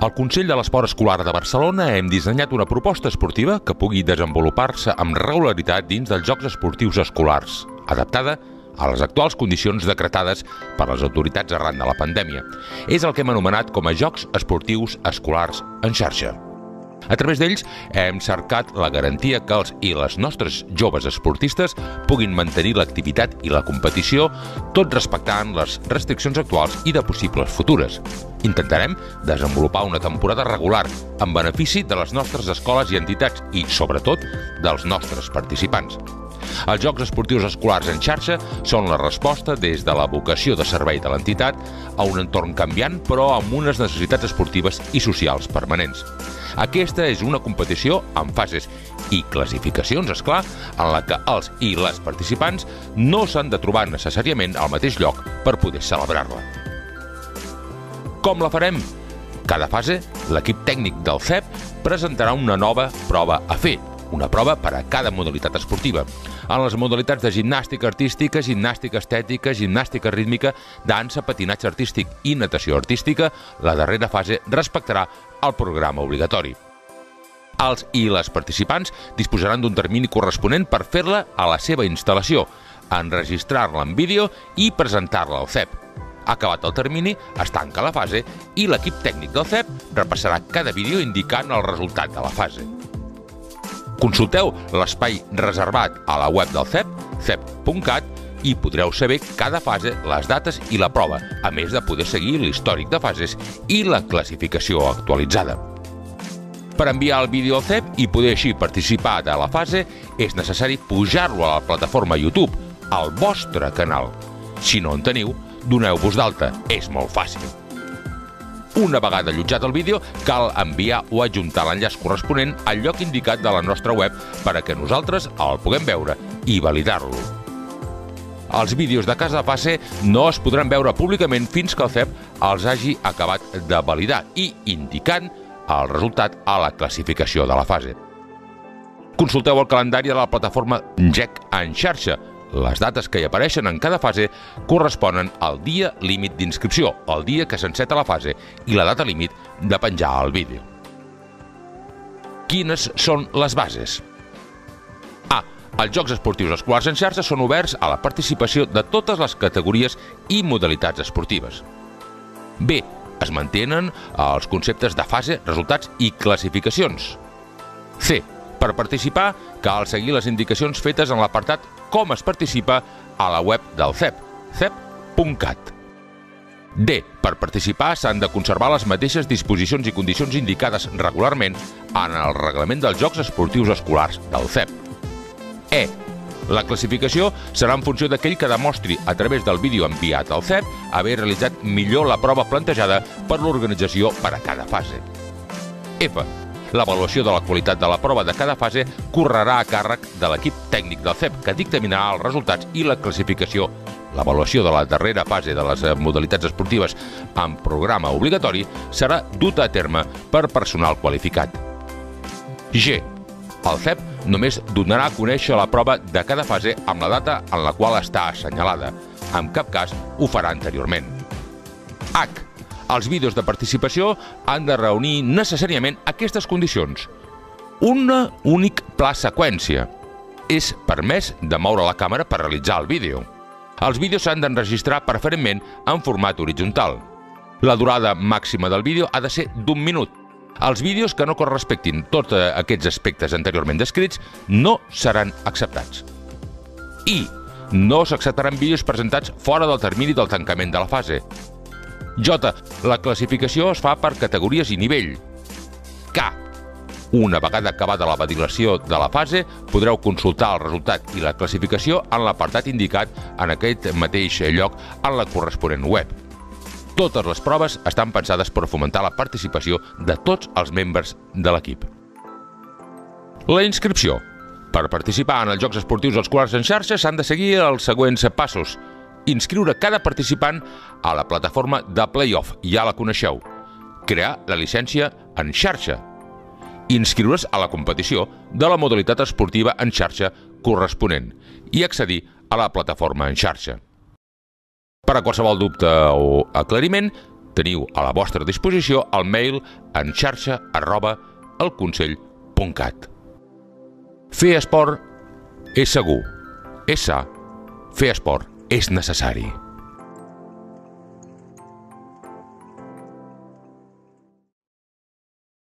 Al Consell de l'Esport Escolar de Barcelona hem dissenyat una proposta esportiva que pugui desenvolupar-se amb regularitat dins dels Jocs Esportius Escolars, adaptada a les actuals condicions decretades per les autoritats arran de la pandèmia. És el que hem anomenat com a Jocs Esportius Escolars en Xarxa. A través d'ells hem cercat la garantia que els i les nostres joves esportistes puguin mantenir l'activitat i la competició, tot respectant les restriccions actuals i de possibles futures. Intentarem desenvolupar una temporada regular en benefici de les nostres escoles i entitats i, sobretot, dels nostres participants. Els Jocs Esportius Escolars en Xarxa són la resposta des de la vocació de servei de l'entitat a un entorn canviant però amb unes necessitats esportives i socials permanents. Aquesta és una competició amb fases i classificacions, és clar, en la que els i les participants no s'han de trobar necessàriament al mateix lloc per poder celebrar-la. Com la farem? Cada fase, l'equip tècnic del CEEB presentarà una nova prova a fer, una prova per a cada modalitat esportiva. En les modalitats de gimnàstica artística, gimnàstica estètica, gimnàstica rítmica, dansa, patinatge artístic i natació artística, la darrera fase respectarà el programa obligatori. Els i les participants disposaran d'un termini corresponent per fer-la a la seva instal·lació, enregistrar-la en vídeo i presentar-la al CEEB. Acabat el termini, es tanca la fase i l'equip tècnic del CEEB repassarà cada vídeo indicant el resultat de la fase. Consulteu l'espai reservat a la web del CEEB, ceeb.cat, i podreu saber cada fase, les dates i la prova, a més de poder seguir l'històric de fases i la classificació actualitzada. Per enviar el vídeo al CEEB i poder així participar de la fase, és necessari pujar-lo a la plataforma YouTube, al vostre canal. Si no en teniu, doneu-vos d'alta, és molt fàcil. Una vegada allotjat el vídeo, cal enviar o adjuntar l'enllaç corresponent al lloc indicat de la nostra web perquè nosaltres el puguem veure i validar-lo. Els vídeos de cada fase no es podran veure públicament fins que el CEEB els hagi acabat de validar i indicant el resultat a la classificació de la fase. Consulteu el calendari de la plataforma Jocs en Xarxa. Les dates que hi apareixen en cada fase corresponen al dia límit d'inscripció, el dia que s'enceta la fase i la data límit de penjar el vídeo. Quines són les bases? A. Els Jocs Esportius Escolars en Xarxa són oberts a la participació de totes les categories i modalitats esportives. B. Es mantenen els conceptes de fase, resultats i classificacions. C. Per participar, cal seguir les indicacions fetes en l'apartat Com es participa a la web del CEEB, ceeb.cat. D. Per participar s'han de conservar les mateixes disposicions i condicions indicades regularment en el reglament dels Jocs Esportius Escolars del CEEB. E. La classificació serà en funció d'aquell que demostri, a través del vídeo enviat al CEEB, haver realitzat millor la prova plantejada per l'organització per a cada fase. F. L'avaluació de la qualitat de la prova de cada fase correrà a càrrec de l'equip tècnic del CEEB, que dictaminarà els resultats i la classificació. L'avaluació de la darrera fase de les modalitats esportives amb programa obligatori serà duta a terme per personal qualificat. G. El CEEB només donarà a conèixer la prova de cada fase amb la data en la qual està assenyalada. En cap cas ho farà anteriorment. H. Els vídeos de participació han de reunir necessàriament aquestes condicions. Una única pla seqüència. És permès de moure la càmera per realitzar el vídeo. Els vídeos s'han d'enregistrar preferentment en format horitzontal. La durada màxima del vídeo ha de ser d'un minut. Els vídeos que no correspectin tots aquests aspectes anteriorment descrits no seran acceptats. I no s'acceptaran vídeos presentats fora del termini del tancament de la fase. J. La classificació es fa per categories i nivell. K. Una vegada acabada la validació de la fase, podreu consultar el resultat i la classificació en l'apartat indicat en aquest mateix lloc en la corresponent web. Totes les proves estan pensades per fomentar la participació de tots els membres de l'equip. La inscripció. Per participar en els Jocs Esportius Escolars en Xarxa s'han de seguir els següents passos. Inscriure cada participant a la plataforma de Playoff, ja la coneixeu. Crear la llicència en xarxa. Inscriure's a la competició de la modalitat esportiva en xarxa corresponent i accedir a la plataforma en xarxa. Per a qualsevol dubte o aclariment, teniu a la vostra disposició el mail enxarxa@elconsell.cat. Fer esport és segur. Fer esport és necessari.